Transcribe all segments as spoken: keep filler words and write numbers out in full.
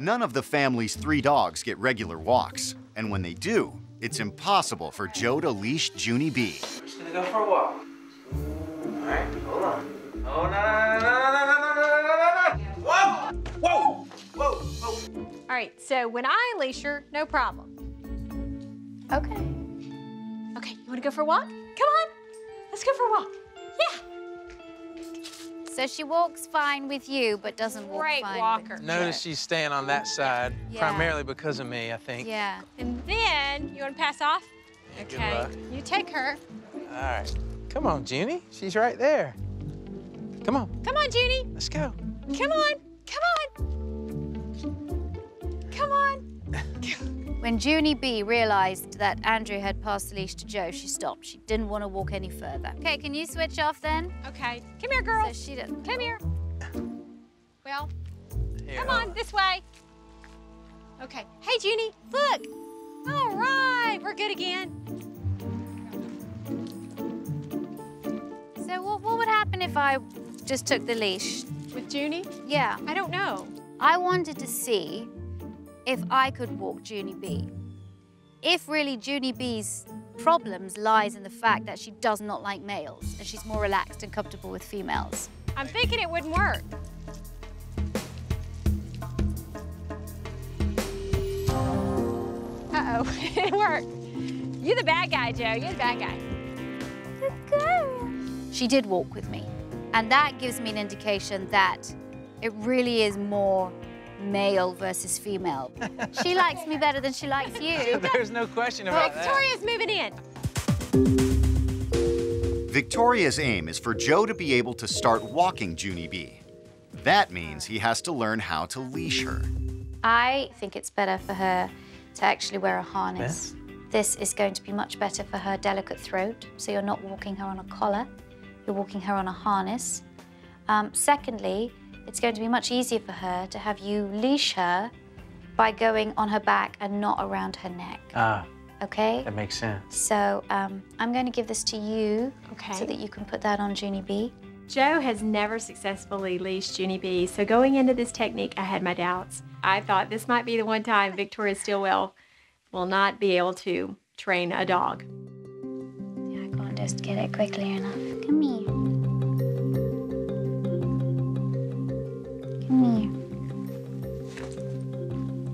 None of the family's three dogs get regular walks, and when they do, it's impossible for Joe to leash Junie B. I'm just gonna go for a walk. All right, hold on. Oh, no, no, no, no, no, no, no, no, no, no. Whoa! Whoa! Whoa! Whoa! All right, so when I leash her, no problem. Okay. Okay, you wanna go for a walk? Come on, let's go for a walk. Yeah! So she walks fine with you, but doesn't walk Great fine walker. With Notice she's staying on that side, yeah. primarily because of me, I think. Yeah. And then, you want to pass off? Yeah, okay. You take her. All right. Come on, Junie. She's right there. Come on. Come on, Junie. Let's go. Come on. Come on. Come on. When Junie B realized that Andrew had passed the leash to Joe, she stopped. She didn't want to walk any further. Okay, can you switch off then? Okay. Come here, girl. So she didn't. Come here. Well, here. Come on, this way. Okay. Hey, Junie, look. All right, we're good again. So what, what would happen if I just took the leash? With Junie? Yeah. I don't know. I wanted to see if I could walk Junie B. If really Junie B's problems lies in the fact that she does not like males and she's more relaxed and comfortable with females. I'm thinking it wouldn't work. Uh-oh, it worked. You're the bad guy, Joe. You're the bad guy. Good girl. She did walk with me, and that gives me an indication that it really is more male versus female. She likes me better than she likes you. There's no question about Victoria's that. Victoria's moving in. Victoria's aim is for Joe to be able to start walking Junie B. That means he has to learn how to leash her. I think it's better for her to actually wear a harness. Yeah. This is going to be much better for her delicate throat, so you're not walking her on a collar. You're walking her on a harness. Um, secondly, it's going to be much easier for her to have you leash her by going on her back and not around her neck. Ah. Okay? That makes sense. So um, I'm going to give this to you okay. so that you can put that on Junie B. Joe has never successfully leashed Junie B, so going into this technique, I had my doubts. I thought this might be the one time Victoria Stilwell will not be able to train a dog. Just get it quickly enough. Come here. Come here.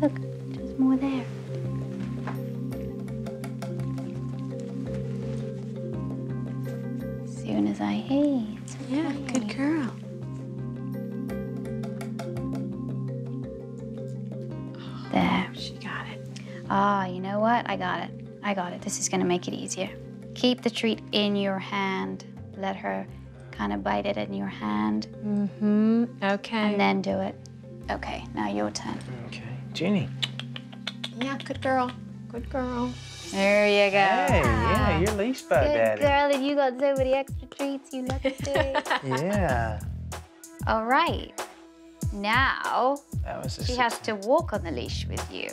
Look, there's more there. As soon as I hey, it's okay. Yeah, good girl. Oh, there. She got it. Ah, oh, you know what? I got it. I got it. This is going to make it easier. Keep the treat in your hand. Let her kind of bite it in your hand. Mm-hmm, okay. And then do it. Okay, now your turn. Okay, Junie. Yeah, good girl, good girl. There you go. Hey, yeah, you're leashed by good Daddy. Good girl, and you got so many extra treats, you lucky thing. Yeah. All right, now that was she has to walk on the leash with you.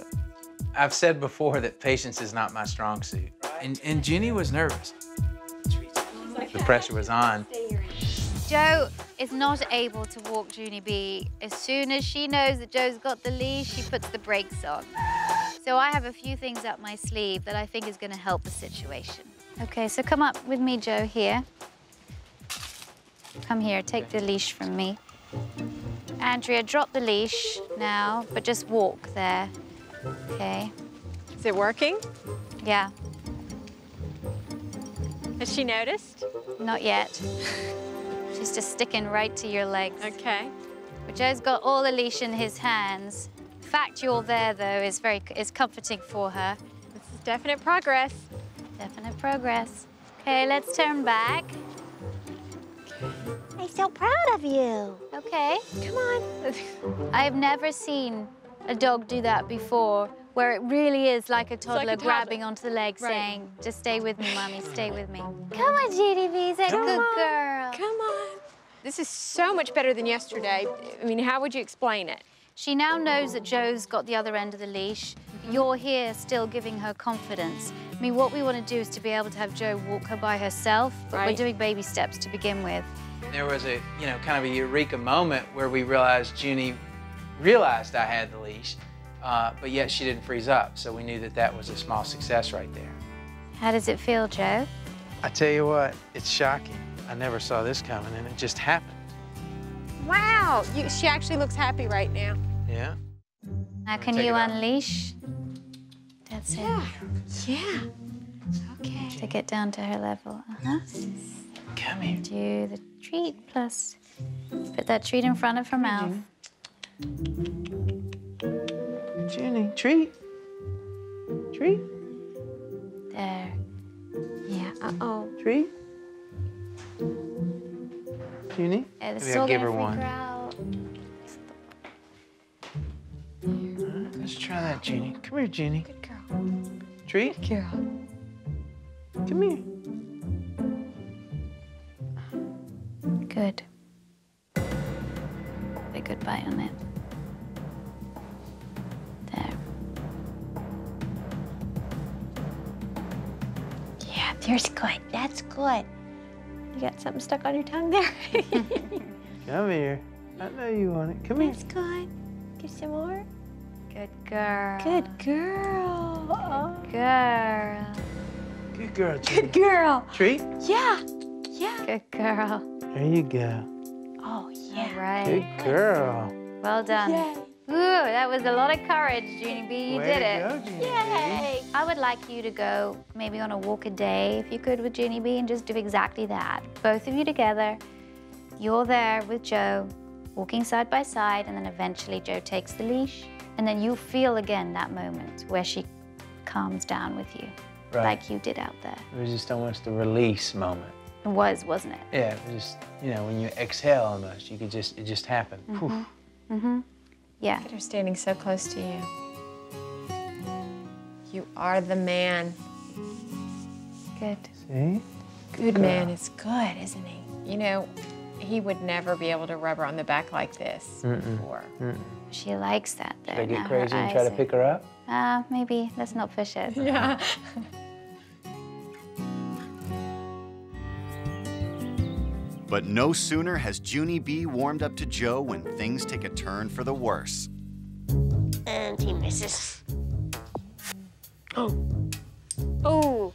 I've said before that patience is not my strong suit. And, and Junie was nervous. The pressure was on. Joe is not able to walk Junie B. As soon as she knows that Joe's got the leash, she puts the brakes on. So I have a few things up my sleeve that I think is going to help the situation. OK, so come up with me, Joe, here. Come here, take the leash from me. Andrea, drop the leash now, but just walk there. OK. Is it working? Yeah. Has she noticed? Not yet. She's just sticking right to your legs. Okay. But Joe's got all the leash in his hands. The fact you're there, though, is very is comforting for her. This is definite progress. Definite progress. Okay, let's turn back. I'm so proud of you. Okay. Come on. I've never seen a dog do that before, where it really is like a toddler, like a toddler. grabbing onto the leg, right. saying, just stay with me, Mommy, stay with me. Come on, Junie B, is that a good on. girl? Come on. This is so much better than yesterday. I mean, how would you explain it? She now knows that Joe's got the other end of the leash. Mm-hmm. You're here still giving her confidence. I mean, what we want to do is to be able to have Joe walk her by herself, but right. we're doing baby steps to begin with. There was a, you know, kind of a eureka moment where we realized Junie realized I had the leash, uh, but yet she didn't freeze up. So we knew that that was a small success right there. How does it feel, Joe? I tell you what, it's shocking. I never saw this coming, and it just happened. Wow, you, she actually looks happy right now. Yeah. Now can you unleash? That's it. Yeah, yeah. Okay. To get down to her level. Uh-huh. Come here. Do the treat plus. Put that treat in front of her mouth. Junie, treat. Treat. There. Yeah, uh-oh. Treat. Junie? Yeah, maybe I'll give her one. Out. All right, let's try that, Junie. Come here, Junie. Good girl. Treat. Good girl. Come here. Good. Put a good bite on it. There. Yeah, there's good. That's good. You got something stuck on your tongue there? Come here. I know you want it. Come here. That's good. Give some more. Good girl. Good girl. Oh. Good girl. Good girl, Junie. Good girl. Treat? Yeah. Yeah. Good girl. There you go. Oh, yeah. All right. Good girl. Well done. Yay. Ooh, that was a lot of courage, Junie B. You Way did it. Go, Junie Yay. B. I would like you to go maybe on a walk a day, if you could, with Junie B, and just do exactly that. Both of you together. You're there with Joe, walking side by side, and then eventually Joe takes the leash. And then you feel again that moment where she calms down with you. Right. Like you did out there. It was just almost a release moment. It was, wasn't it? Yeah, it was just, you know, when you exhale almost, you could just, it just happened. Mm-hmm. Mm-hmm. Yeah. Look at her standing so close to you. You are the man. Good. See? Good, good man is good, isn't he? You know, he would never be able to rub her on the back like this Mm-mm. before. Mm-mm. She likes that, though. Should I get now crazy and try to pick her up? Uh, maybe. Let's not push it. Yeah. But no sooner has Junie B warmed up to Joe when things take a turn for the worse. And he misses. Oh. Oh.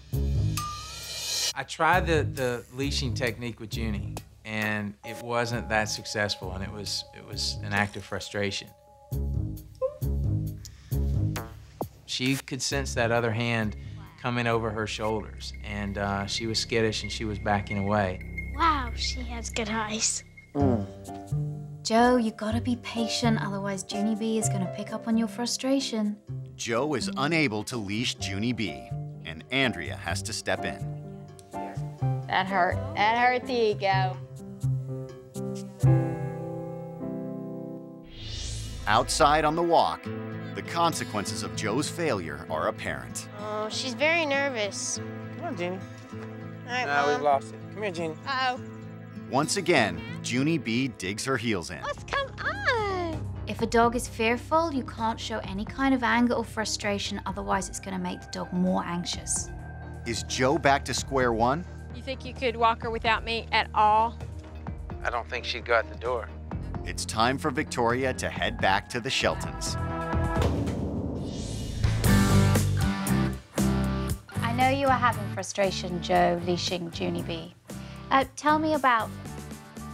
I tried the, the leashing technique with Junie, and it wasn't that successful, and it was, it was an act of frustration. She could sense that other hand coming over her shoulders, and uh, she was skittish and she was backing away. Wow, she has good eyes. Mm. Joe, you gotta be patient, otherwise Junie B is gonna pick up on your frustration. Joe is unable to leash Junie B, and Andrea has to step in. That hurt. That hurt the ego. Outside on the walk, the consequences of Joe's failure are apparent. Oh, she's very nervous. Come on, Junie. All right, Mom. No, we've lost it. Come here, Junie. Uh-oh. Once again, Junie B digs her heels in. Let's come on! If a dog is fearful, you can't show any kind of anger or frustration, otherwise it's gonna make the dog more anxious. Is Joe back to square one? You think you could walk her without me at all? I don't think she'd go out the door. It's time for Victoria to head back to the Sheltons. I know you were having frustration, Joe, leashing Junie B. Uh, tell me about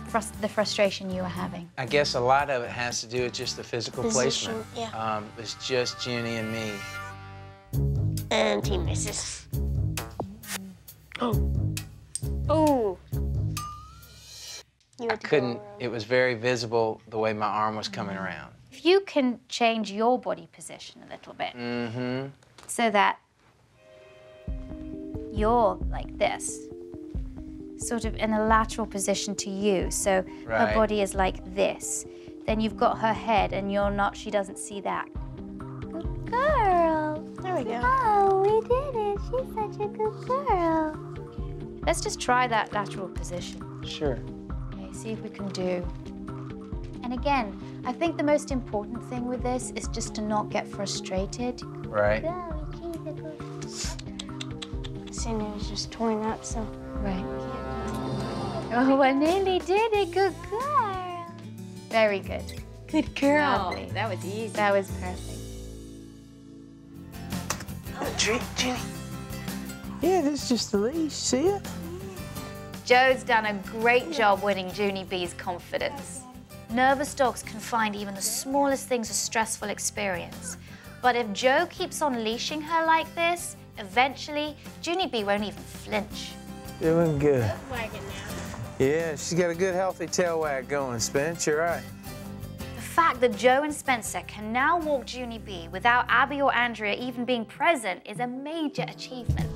frust the frustration you were having. I guess a lot of it has to do with just the physical Position, placement. Yeah. Um, it's just Junie and me. And he misses. Oh. Oh. I couldn't. It was very visible the way my arm was coming around. If you can change your body position a little bit, mm-hmm. so that you're like this, sort of in a lateral position to you, so right. her body is like this. Then you've got her head, and you're not, she doesn't see that. Good girl. There we go. Oh, we did it. She's such a good girl. Let's just try that lateral position. Sure. Okay, see if we can do. And again, I think the most important thing with this is just to not get frustrated. Right. And it was just torn up, so. Right. Oh, I nearly did it. Good girl. Very good. Good girl. No, that was easy. That was perfect. Oh, Junie. Yeah, this is just the leash. See it? Joe's done a great job winning Junie B's confidence. Nervous dogs can find even the smallest things a stressful experience. But if Joe keeps on leashing her like this, eventually Junie B won't even flinch. Doing good. Good wagging now. Yeah, she's got a good, healthy tail wag going, Spence. You're right. The fact that Joe and Spencer can now walk Junie B without Abby or Andrea even being present is a major achievement.